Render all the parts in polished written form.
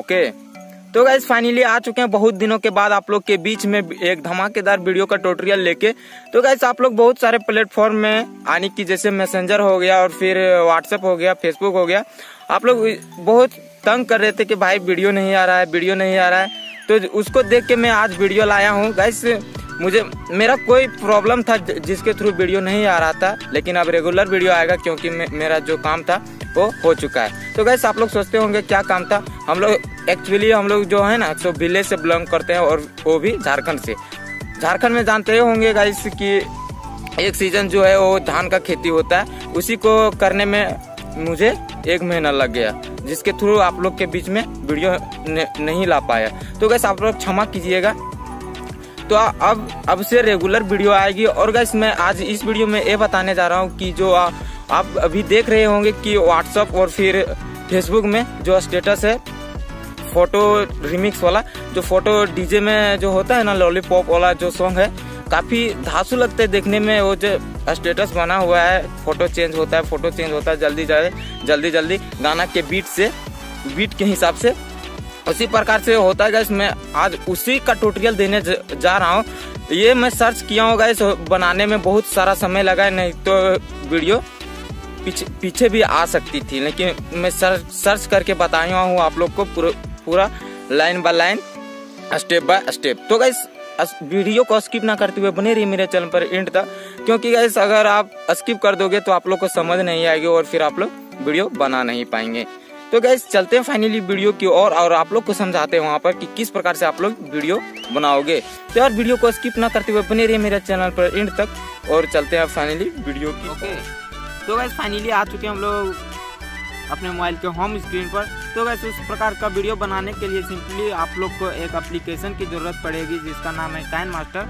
Okay. तो guys finally आ चुके हैं बहुत दिनों के बाद आप लोग के बीच में एक धमाकेदार वीडियो का ट्यूटोरियल लेके। तो गाइस आप लोग बहुत सारे प्लेटफॉर्म में आने की, जैसे मैसेंजर हो गया और फिर व्हाट्सएप हो गया, फेसबुक हो गया, आप लोग बहुत तंग कर रहे थे कि भाई वीडियो नहीं आ रहा है, वीडियो नहीं आ रहा है। तो उसको देख के मैं आज वीडियो लाया हूँ। गाइस मुझे मेरा कोई प्रॉब्लम था जिसके थ्रू वीडियो नहीं आ रहा था, लेकिन अब रेगुलर वीडियो आएगा क्योंकि मेरा जो काम था वो हो चुका है। तो गाइस आप लोग सोचते होंगे क्या काम था। हम लोग जो है ना तो विलेज से बिलोंग करते हैं और वो भी झारखंड से। झारखंड में जानते होंगे गाइस कि एक सीजन जो है वो धान का खेती होता है, उसी को करने में मुझे एक महीना लग गया, जिसके थ्रू आप लोग के बीच में वीडियो नहीं ला पाया। तो गाइस आप लोग क्षमा कीजिएगा। तो अब से रेगुलर वीडियो आएगी। और गाइस मैं आज इस वीडियो में ये बताने जा रहा हूँ कि जो आप अभी देख रहे होंगे कि व्हाट्सअप और फिर फेसबुक में जो स्टेटस है फोटो रिमिक्स वाला, जो फोटो डीजे में जो होता है ना लॉलीपॉप वाला जो सॉन्ग है, काफ़ी धांसू लगते हैं देखने में। वो जो स्टेटस बना हुआ है, फोटो चेंज होता है, फोटो चेंज होता है जल्दी जल्दी गाना के बीट के हिसाब से, उसी प्रकार से होता है। गाइस मैं आज उसी का ट्यूटोरियल देने जा रहा हूँ। ये मैं सर्च किया हूँ गाइस, बनाने में बहुत सारा समय लगा है, नहीं तो वीडियो पीछे भी आ सकती थी, लेकिन मैं सर्च करके बताया हूँ आप लोग को पूरा line by line, step by step. तो गाइस वीडियो को स्किप ना करते हुए बने रहिए मेरे चैनल पर एंड तक, क्योंकि गाइस अगर आप स्किप कर दोगे तो आप लोग को समझ नहीं आएगी और फिर आप लोग वीडियो बना नहीं पाएंगे। तो गाइस चलते हैं फाइनली वीडियो की और आप लोग को समझाते हैं वहाँ पर कि किस प्रकार से आप लोग वीडियो बनाओगे। तो यार वीडियो को स्किप ना करते हुए बने रहिए मेरे चैनल पर एंड तक और चलते हैं फाइनली वीडियो की। तो गाइस फाइनली आ चुके हैं हम लोग अपने मोबाइल के होम स्क्रीन पर। तो गाइस उस प्रकार का वीडियो बनाने के लिए सिंपली आप लोग को एक एप्लीकेशन की ज़रूरत पड़ेगी जिसका नाम है किनेमास्टर।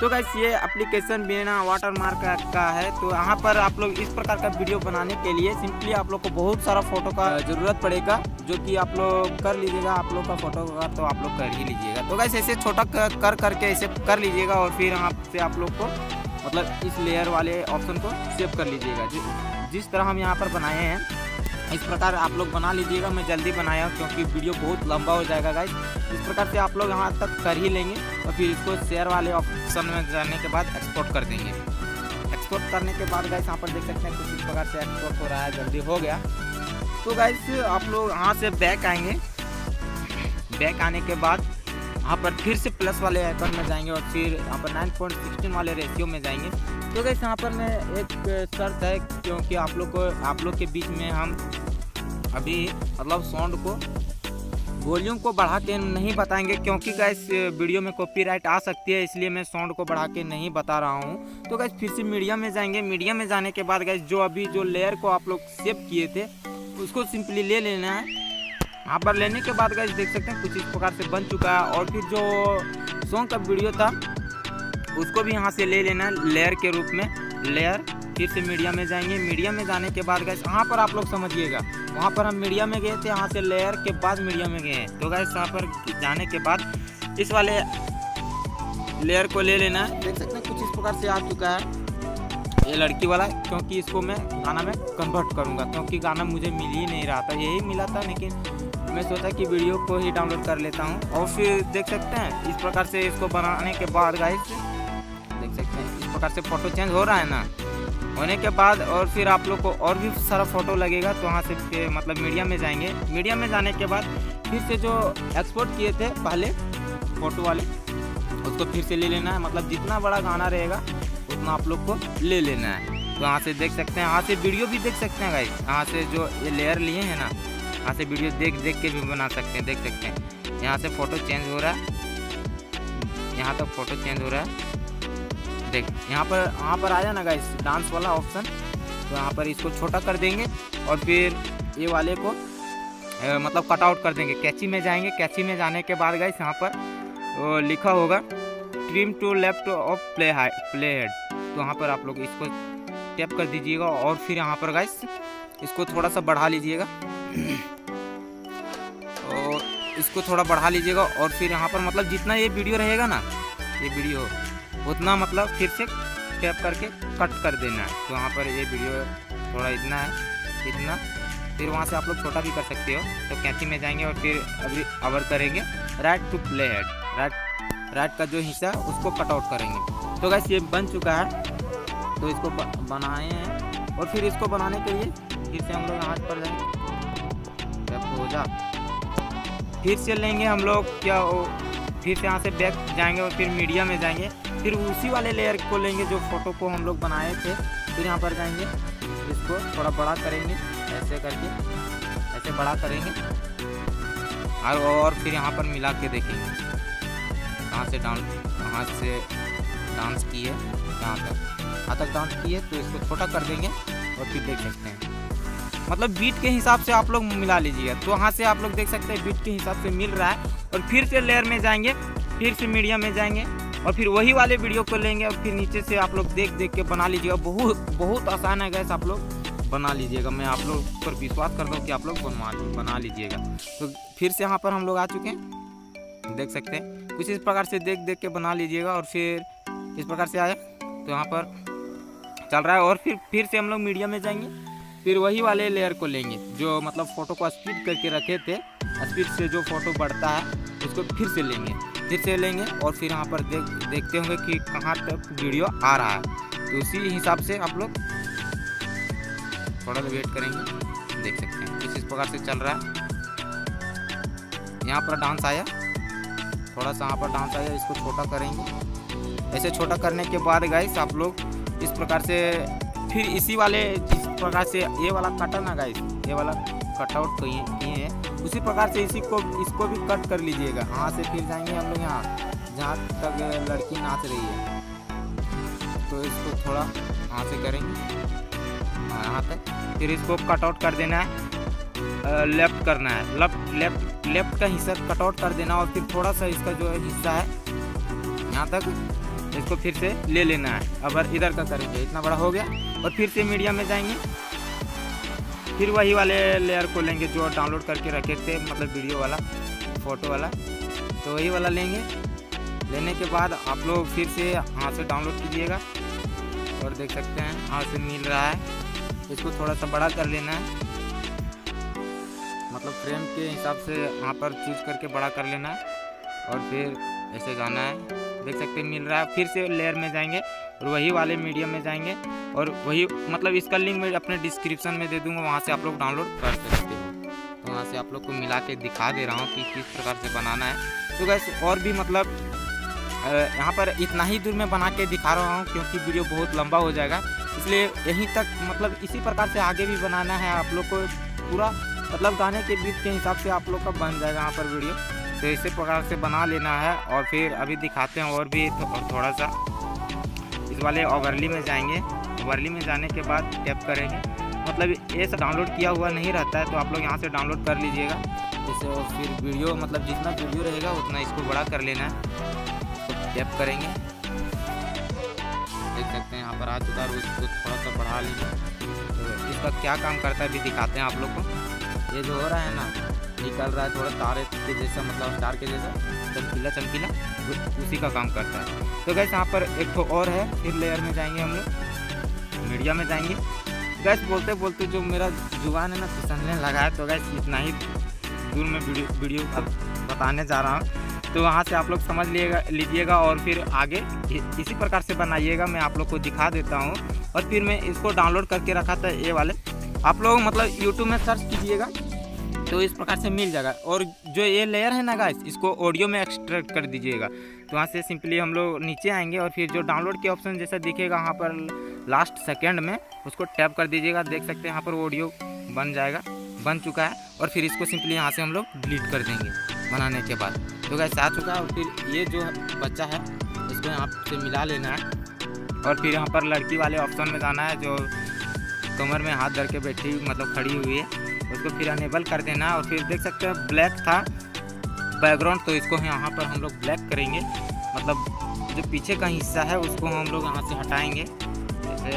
तो गाइस ये एप्लीकेशन बिना वाटरमार्क का है। तो यहाँ पर आप लोग इस प्रकार का वीडियो बनाने के लिए सिंपली आप लोग को बहुत सारा फोटो का ज़रूरत पड़ेगा, जो कि आप लोग कर लीजिएगा। आप लोग का फोटो का तो आप लोग कर ही लीजिएगा। तो गाइस ऐसे छोटा कर करके ऐसे कर लीजिएगा और फिर यहाँ से आप लोग को मतलब इस लेयर वाले ऑप्शन को सेव कर लीजिएगा, जिस तरह हम यहाँ पर बनाए हैं इस प्रकार आप लोग बना लीजिएगा। मैं जल्दी बनाया हूँ क्योंकि वीडियो बहुत लंबा हो जाएगा गाइस। इस प्रकार से आप लोग यहाँ तक कर ही लेंगे और फिर इसको शेयर वाले ऑप्शन में जाने के बाद एक्सपोर्ट कर देंगे। एक्सपोर्ट करने के बाद गाइस यहाँ पर देख सकते हैं कुछ इस प्रकार से एक्सपोर्ट हो रहा है, जल्दी हो गया। तो गाइस आप लोग यहाँ से बैक आएंगे। बैक आने के बाद यहाँ पर फिर से प्लस वाले आइकन में जाएंगे और फिर यहाँ पर 9:16 वाले रेशियो में जाएंगे। तो गाइस यहाँ पर मैं एक शर्त है, क्योंकि आप लोग के बीच में हम अभी मतलब साउंड को वॉल्यूम को बढ़ा के नहीं बताएंगे, क्योंकि गाइस वीडियो में कॉपीराइट आ सकती है, इसलिए मैं साउंड को बढ़ा के नहीं बता रहा हूँ। तो गाइस फिर से मीडिया में जाएंगे। मीडिया में जाने के बाद गाइस जो लेयर को आप लोग सेव किए थे उसको सिंपली ले लेना है। यहाँ पर लेने के बाद गाइस देख सकते हैं कुछ इस प्रकार से बन चुका है। और फिर जो सॉन्ग का वीडियो था उसको भी यहाँ से ले लेना है लेयर के रूप में। लेयर फिर से मीडिया में जाएंगे। मीडिया में जाने के बाद गाइस यहाँ पर आप लोग समझिएगा, वहाँ पर हम मीडिया में गए थे, यहाँ से लेयर के बाद मीडिया में गए हैं। तो गाइस यहाँ पर जाने के बाद इस वाले लेयर को ले लेना है। देख सकते हैं कुछ इस प्रकार से आ चुका है ये लड़की वाला, क्योंकि इसको मैं गाना में कन्वर्ट करूँगा, क्योंकि गाना मुझे मिल ही नहीं रहा था, यही मिला था, लेकिन मैं सोचा कि वीडियो को ही डाउनलोड कर लेता हूँ। और फिर देख सकते हैं इस प्रकार से इसको बनाने के बाद गाइस देख सकते हैं इस प्रकार से फ़ोटो चेंज हो रहा है ना, होने के बाद और फिर आप लोग को और भी सारा फ़ोटो लगेगा। तो वहाँ से मतलब मीडिया में जाएंगे। मीडिया में जाने के बाद फिर से जो एक्सपोर्ट किए थे पहले फ़ोटो वाले उसको फिर से ले लेना है। मतलब जितना बड़ा गाना रहेगा उतना आप लोग को ले लेना है। तो यहाँ से देख सकते हैं, यहाँ से वीडियो भी देख सकते हैं गाइस। यहाँ से जो ये लेयर लिए हैं ना, यहाँ से वीडियो देख के भी बना सकते हैं। देख सकते हैं यहाँ से फ़ोटो चेंज हो रहा है, यहाँ तक फ़ोटो चेंज हो रहा है। देख यहाँ पर आ जाना गाइस डांस वाला ऑप्शन। तो यहाँ पर इसको छोटा कर देंगे और फिर ये वाले को मतलब कट आउट कर देंगे। कैची में जाएंगे। कैची में जाने के बाद गाइस यहाँ पर लिखा होगा trim to left of play head. तो यहाँ पर आप लोग इसको टैप कर दीजिएगा और फिर यहाँ पर गाइस इसको थोड़ा सा बढ़ा लीजिएगा और इसको थोड़ा बढ़ा लीजिएगा और फिर यहाँ पर मतलब जितना ये वीडियो रहेगा ना, ये वीडियो उतना मतलब फिर से टैप करके कट कर देना है। तो यहाँ पर ये वीडियो थोड़ा इतना है, इतना फिर वहाँ से आप लोग छोटा भी कर सकते हो। तो कैंची में जाएंगे और फिर अभी अवर करेंगे right to play head, right का जो हिस्सा उसको कटआउट करेंगे। तो गाइस ये बन चुका है, तो इसको बनाए हैं और फिर इसको बनाने के लिए फिर से हम लोग हाथ पर जाएंगे, हो जा फिर से लेंगे हम लोग क्या, फिर से यहाँ से बैक जाएंगे और फिर मीडिया में जाएंगे, फिर उसी वाले लेयर को लेंगे जो फोटो को हम लोग बनाए थे। फिर यहाँ पर जाएंगे, इसको थोड़ा बड़ा करेंगे, ऐसे करके ऐसे बड़ा करेंगे और फिर यहाँ पर मिला के देखेंगे कहाँ से डांस की है, यहाँ तक डांस की है। तो इसको छोटा कर देंगे और फिर देख सकते हैं, मतलब बीट के हिसाब से आप लोग मिला लीजिएगा। तो यहाँ से आप लोग देख सकते हैं बीट के हिसाब से मिल रहा है। और फिर से लेयर में जाएंगे, फिर से मीडिया में जाएंगे और फिर वही वाले वीडियो को लेंगे और फिर नीचे से आप लोग देख के बना लीजिएगा। बहुत बहुत आसान है गैस, आप लोग बना लीजिएगा। मैं आप लोग पर विश्वास करता हूँ कि आप लोग बना लीजिएगा। तो फिर से यहाँ पर हम लोग आ चुके हैं, देख सकते हैं कुछ इस प्रकार से देख के बना लीजिएगा। और फिर इस प्रकार से आया तो यहाँ पर चल रहा है और फिर से हम लोग मीडिया में जाएंगे, फिर वही वाले लेयर को लेंगे जो मतलब फ़ोटो को स्पीड करके रखे थे, स्पीड से जो फ़ोटो बढ़ता है उसको फिर से लेंगे और फिर यहाँ पर देखते होंगे कि कहाँ तक वीडियो आ रहा है। तो उसी हिसाब से आप लोग थोड़ा वेट करेंगे, देख सकते हैं किस प्रकार से चल रहा है। यहाँ पर डांस आया, थोड़ा सा यहाँ पर डांस आया, इसको छोटा करेंगे। ऐसे छोटा करने के बाद गाइस आप लोग इस प्रकार से फिर इसी वाले जिस प्रकार से ये वाला काटा ना गाइस, ये वाला कटआउट किए हैं उसी प्रकार से इसको भी कट कर लीजिएगा। यहाँ से फिर जाएंगे हम लोग यहाँ जहाँ तक लड़की नाच रही है, तो इसको थोड़ा यहाँ से करेंगे यहाँ तक, फिर इसको कटआउट कर देना है, लेफ्ट करना है, लेफ्ट का हिस्सा कटआउट कर देना और फिर थोड़ा सा इसका जो हिस्सा है यहाँ तक इसको फिर से ले लेना है। अब इधर का करेंगे, इतना बड़ा हो गया और फिर से मीडिया में जाएंगे, फिर वही वाले लेयर को लेंगे जो डाउनलोड करके रखे थे, मतलब वीडियो वाला फोटो वाला, तो वही वाला लेंगे। लेने के बाद आप लोग फिर से यहाँ से डाउनलोड कीजिएगा और देख सकते हैं यहाँ से मिल रहा है। इसको थोड़ा सा बड़ा कर लेना है, मतलब फ्रेम के हिसाब से यहाँ पर चूज करके बड़ा कर लेना है और फिर ऐसे जाना है, देख सकते हैं मिल रहा है। फिर से लेयर में जाएंगे और वही वाले मीडिया में जाएंगे और वही मतलब इसका लिंक मैं अपने डिस्क्रिप्शन में दे दूंगा, वहाँ से आप लोग डाउनलोड कर सकते हो। तो वहाँ से आप लोग को मिला के दिखा दे रहा हूँ कि किस प्रकार से बनाना है। तो गैस और भी मतलब यहाँ पर इतना ही दूर में बना के दिखा रहा हूँ क्योंकि वीडियो बहुत लंबा हो जाएगा, इसलिए यहीं तक मतलब इसी प्रकार से आगे भी बनाना है आप लोग को, पूरा मतलब गाने के बीच के हिसाब से आप लोग का बन जाएगा यहाँ पर वीडियो। तो इसी प्रकार से बना लेना है और फिर अभी दिखाते हैं और भी थोड़ा सा इस वाले ओवरली में जाएंगे। ओवरली में जाने के बाद टैप करेंगे, मतलब ये सब डाउनलोड किया हुआ नहीं रहता है तो आप लोग यहाँ से डाउनलोड कर लीजिएगा। जैसे फिर वीडियो मतलब जितना वीडियो रहेगा उतना इसको बड़ा कर लेना है, तो टैप करेंगे, देख सकते हैं यहाँ पर आ चुका है। उसको थोड़ा सा बढ़ा लेंगे, तो इसका क्या काम करता है अभी दिखाते हैं आप लोग को। ये जो हो रहा है ना निकल रहा है थोड़ा तारे के जैसा, मतलब स्टार के जैसा चमकीला उसी का काम करता है। तो गैस यहाँ पर एक तो और है, फिर लेयर में जाएंगे हम लोग, मीडिया में जाएंगे। गैस बोलते बोलते जो मेरा जुबान है ना फिसलने लगा है, तो गैस इतना ही दूर में वीडियो अब बताने जा रहा हूँ, तो वहाँ से आप लोग समझ लीजिएगा और फिर आगे इसी प्रकार से बनाइएगा। मैं आप लोग को दिखा देता हूँ और फिर मैं इसको डाउनलोड करके रखा था ये वाले, आप लोग मतलब यूट्यूब में सर्च कीजिएगा तो इस प्रकार से मिल जाएगा। और जो ये लेयर है ना गाइस, इसको ऑडियो में एक्सट्रैक्ट कर दीजिएगा। तो वहाँ से सिंपली हम लोग नीचे आएंगे और फिर जो डाउनलोड के ऑप्शन जैसा दिखेगा वहाँ पर लास्ट सेकंड में उसको टैप कर दीजिएगा, देख सकते हैं यहाँ पर ऑडियो बन जाएगा, बन चुका है। और फिर इसको सिंपली यहाँ से हम लोग डिलीट कर देंगे बनाने के बाद। तो गाइस आ चुका है और फिर ये जो बच्चा है इसको यहाँ से मिला लेना है और फिर यहाँ पर लड़की वाले ऑप्शन में जाना है जो कमर में हाथ धर के बैठी मतलब खड़ी हुई है, उसको फिर अनेबल कर देना। और फिर देख सकते हैं ब्लैक था बैकग्राउंड, तो इसको यहाँ पर हम लोग ब्लैक करेंगे, मतलब जो पीछे का हिस्सा है उसको हम लोग यहाँ से हटाएंगे, ऐसे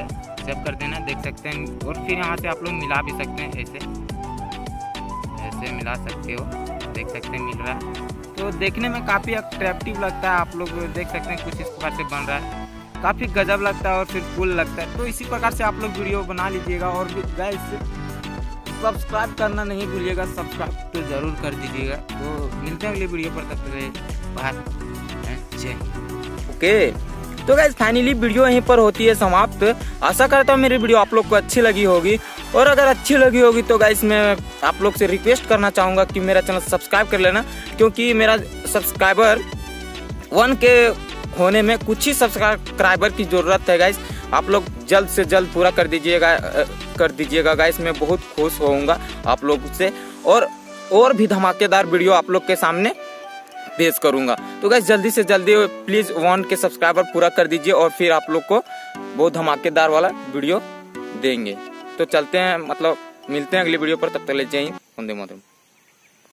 सेव कर देना, देख सकते हैं। और फिर यहाँ से आप लोग मिला भी सकते हैं, ऐसे ऐसे मिला सकते हो, देख सकते हैं मिल रहा है। तो देखने में काफ़ी अट्रैक्टिव लगता है, आप लोग देख सकते हैं कुछ इस प्रकार से बन रहा है, काफ़ी गजब लगता है और फिर कूल लगता है। तो इसी प्रकार से आप लोग वीडियो बना लीजिएगा। और भी गाइस सब्सक्राइब करना नहीं भूलिएगा, सब्सक्राइब तो जरूर कर दीजिएगा। तो मिलते हैं अगले वीडियो पर, तब तक जय। ओके तो गाइस फाइनली वीडियो यहीं पर होती है समाप्त। आशा करता हूँ मेरी वीडियो आप लोग को अच्छी लगी होगी, और अगर अच्छी लगी होगी तो गाइस मैं आप लोग से रिक्वेस्ट करना चाहूँगा कि मेरा चैनल सब्सक्राइब कर लेना, क्योंकि मेरा सब्सक्राइबर 1K होने में कुछ ही सब्सक्राइबर की ज़रूरत है गाइस। आप लोग जल्द से जल्द पूरा कर दीजिएगा गाइस, मैं बहुत खुश होऊंगा आप लोग से, और भी धमाकेदार वीडियो आप लोग के सामने पेश करूंगा। तो गाइस जल्दी से जल्दी प्लीज 1K सब्सक्राइबर पूरा कर दीजिए, और फिर आप लोग को बहुत धमाकेदार वाला वीडियो देंगे। तो चलते हैं, मतलब मिलते हैं अगली वीडियो पर, तब तक ले जाइए। वंदे मातरम।